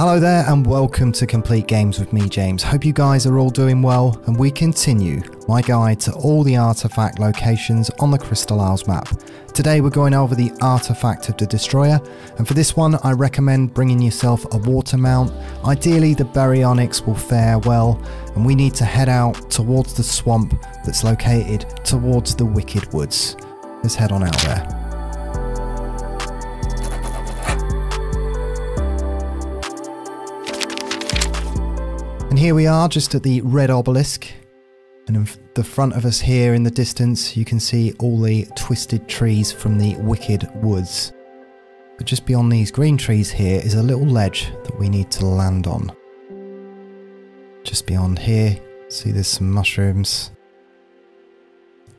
Hello there and welcome to Complete Games with me, James. Hope you guys are all doing well, and we continue my guide to all the artifact locations on the Crystal Isles map. Today we're going over the Artifact of the Destroyer, and for this one I recommend bringing yourself a water mount. Ideally the Baryonyx will fare well, and we need to head out towards the swamp that's located towards the Wicked Woods. Let's head on out there. And here we are, just at the red obelisk, and in the front of us here in the distance you can see all the twisted trees from the Wicked Woods. But just beyond these green trees here is a little ledge that we need to land on. Just beyond here, see there's some mushrooms.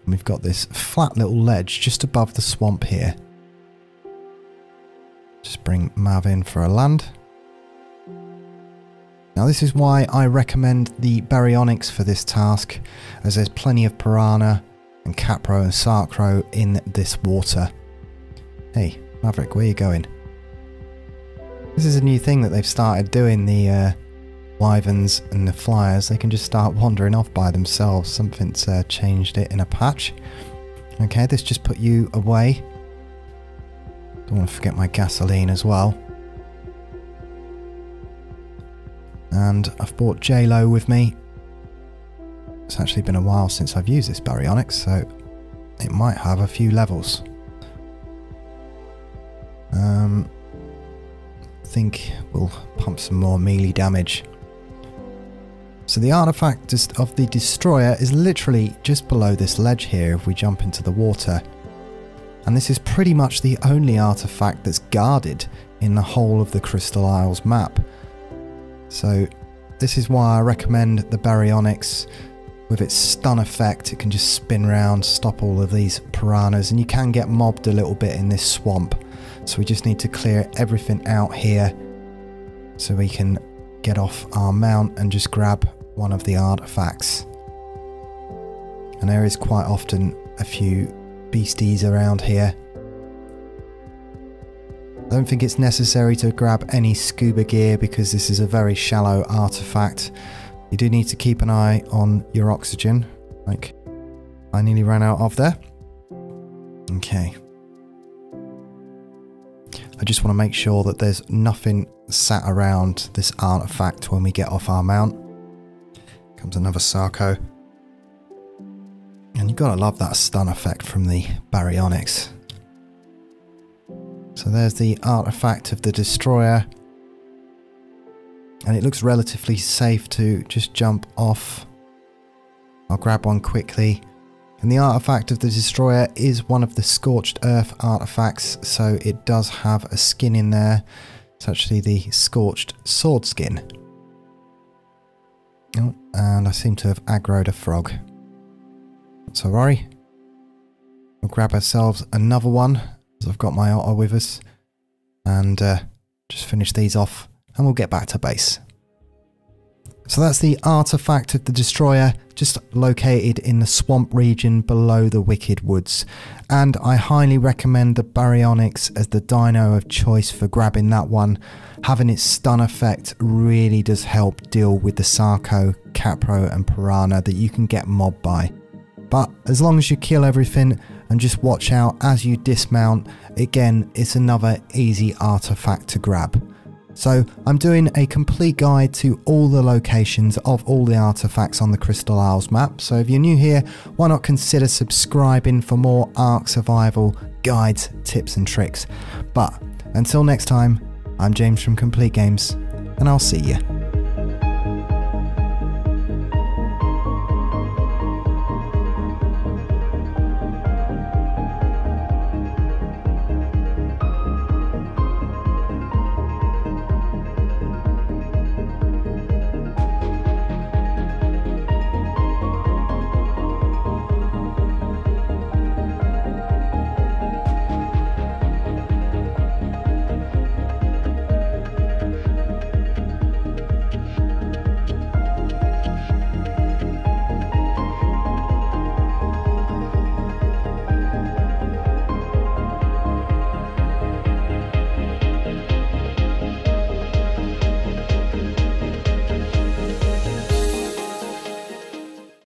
And we've got this flat little ledge just above the swamp here. Just bring Mav in for a land. Now this is why I recommend the Baryonyx for this task, as there's plenty of Piranha and Capro and Sarcro in this water. Hey, Maverick, where are you going? This is a new thing that they've started doing, the Wyverns and the Flyers. They can just start wandering off by themselves. Something's changed it in a patch. Okay, this just put you away. Don't want to forget my gasoline as well. And I've brought J-Lo with me. It's actually been a while since I've used this Baryonyx, so it might have a few levels. I think we'll pump some more melee damage. So the Artifact of the Destroyer is literally just below this ledge here if we jump into the water. And this is pretty much the only artifact that's guarded in the whole of the Crystal Isles map. So this is why I recommend the Baryonyx. With its stun effect, it can just spin around, stop all of these piranhas, and you can get mobbed a little bit in this swamp. So we just need to clear everything out here so we can get off our mount and just grab one of the artifacts. And there is quite often a few beasties around here. I don't think it's necessary to grab any scuba gear because this is a very shallow artifact. You do need to keep an eye on your oxygen, like I nearly ran out of there. Okay. I just want to make sure that there's nothing sat around this artifact when we get off our mount. Comes another Sarco. And you've got to love that stun effect from the Baryonyx. So there's the Artifact of the Destroyer, and it looks relatively safe to just jump off. I'll grab one quickly, and the Artifact of the Destroyer is one of the Scorched Earth artifacts, so it does have a skin in there. It's actually the Scorched Sword skin. Oh, and I seem to have aggroed a frog. Not to worry. We'll grab ourselves another one. So I've got my otter with us, and just finish these off and we'll get back to base. So that's the Artifact of the Destroyer, just located in the swamp region below the Wicked Woods, and I highly recommend the Baryonyx as the dino of choice for grabbing that one. Having its stun effect really does help deal with the Sarco, Capro and Piranha that you can get mobbed by. But as long as you kill everything and just watch out as you dismount, again, it's another easy artifact to grab. So I'm doing a complete guide to all the locations of all the artifacts on the Crystal Isles map. So if you're new here, why not consider subscribing for more Ark Survival guides, tips and tricks. But until next time, I'm James from Complete Games, and I'll see you.